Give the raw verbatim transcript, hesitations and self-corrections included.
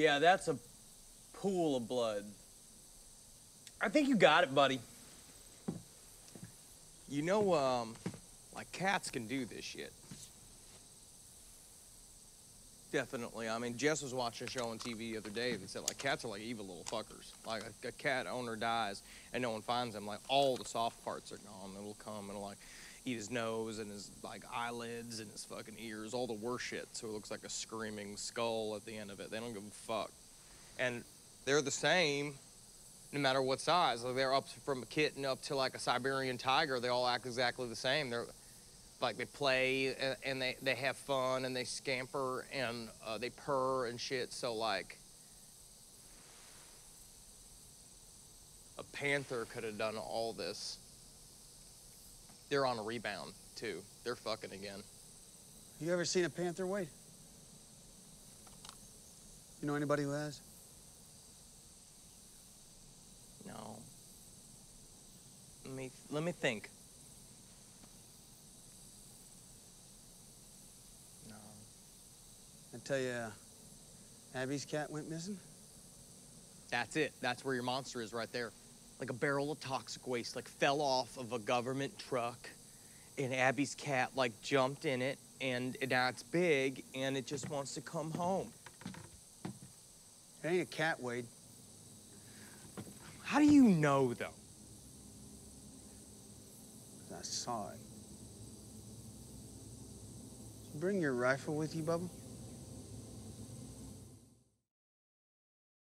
Yeah, that's a pool of blood. I think you got it, buddy. You know, um, like cats can do this shit. Definitely. I mean, Jess was watching a show on T V the other day that said, like, cats are like evil little fuckers. Like, a, a cat owner dies and no one finds him. Like, all the soft parts are gone. It'll come and it'll, like, eat his nose and his, like, eyelids and his fucking ears, all the worst shit. So it looks like a screaming skull at the end of it. They don't give a fuck. And they're the same no matter what size. Like, they're up from a kitten up to, like, a Siberian tiger. They all act exactly the same. They're... Like, they play, and they, they have fun, and they scamper, and uh, they purr and shit. So, like, a panther could have done all this. They're on a rebound, too. They're fucking again. You ever seen a panther, Wade? You know anybody who has? No. Let me, let me think. I tell you, uh, Abby's cat went missing. That's it. That's where your monster is right there. Like a barrel of toxic waste, like fell off of a government truck, and Abby's cat like jumped in it, and now it's big, and it just wants to come home. It ain't a cat, Wade. How do you know, though? 'Cause I saw it. Did you bring your rifle with you, Bubba?